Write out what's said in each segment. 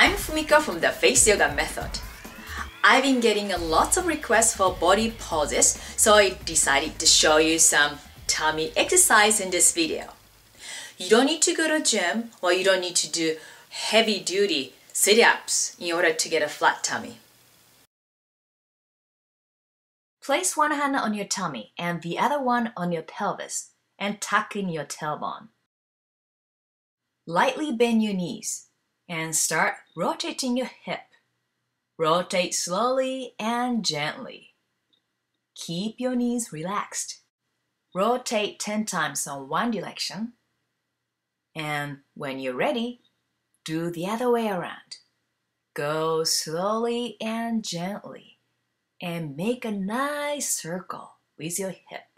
I'm Fumiko from the Face Yoga Method. I've been getting lots of requests for body poses, so I decided to show you some tummy exercise in this video. You don't need to go to gym, or you don't need to do heavy duty sit-ups in order to get a flat tummy. Place one hand on your tummy and the other one on your pelvis and tuck in your tailbone. Lightly bend your knees and start rotating your hip. Rotate slowly and gently. Keep your knees relaxed. Rotate 10 times on one direction, and when you're ready, do the other way around. Go slowly and gently and make a nice circle with your hip.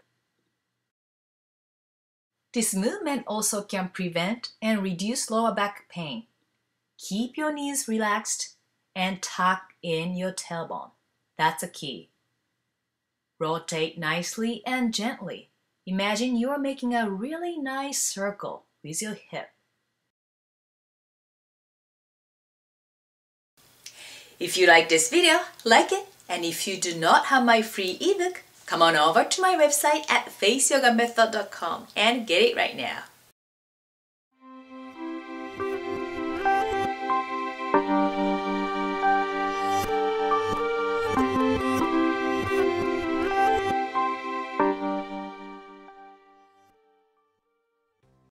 This movement also can prevent and reduce lower back pain. Keep your knees relaxed and tuck in your tailbone. That's a key. Rotate nicely and gently. Imagine you are making a really nice circle with your hip. If you like this video, like it, and if you do not have my free ebook, come on over to my website at faceyogamethod.com and get it right now.